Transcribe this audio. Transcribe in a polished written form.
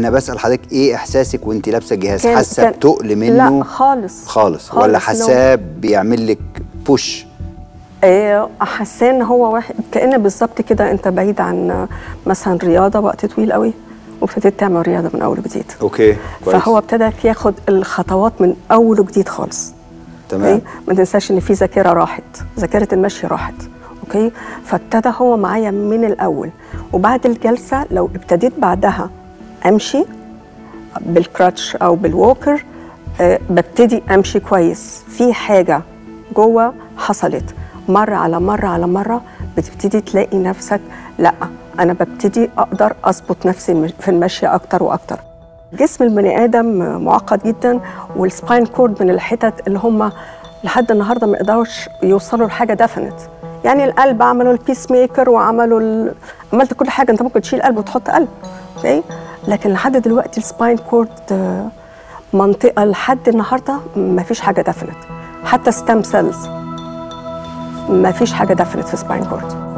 انا بسال حضرتك ايه احساسك وانت لابسه الجهاز؟ حاسه بتقل منه؟ لا خالص خالص، ولا حاساه بيعمل لك بوش؟ حاسه ان هو واحد كأنه بالظبط كده انت بعيد عن مثلا رياضه وقت طويل قوي وابتديت تعمل رياضه من اول وجديد. اوكي كويس. فهو ابتدى ياخد الخطوات من اول وجديد خالص. تمام. ما تنساش ان في ذاكره راحت، ذاكره المشي راحت. اوكي، فابتدى هو معايا من الاول، وبعد الجلسه لو ابتديت بعدها امشي بالكراتش او بالووكر ببتدي امشي كويس. في حاجه جوه حصلت مره على مره على مره، بتبتدي تلاقي نفسك لا انا ببتدي اقدر اظبط نفسي في المشي اكتر واكتر. جسم البني ادم معقد جدا، والسباين كورد من الحتت اللي هم لحد النهارده ما يقدروش يوصلوا لحاجه دفنت. يعني القلب عملوا البيس ميكر وعملوا عملت كل حاجه، انت ممكن تشيل قلب وتحط قلب، اوكي، لكن لحد دلوقتي السباين كورد منطقه لحد النهارده ما فيش حاجه دفنت، حتى ستام سيلز ما فيش حاجه دفنت في سباين كورد.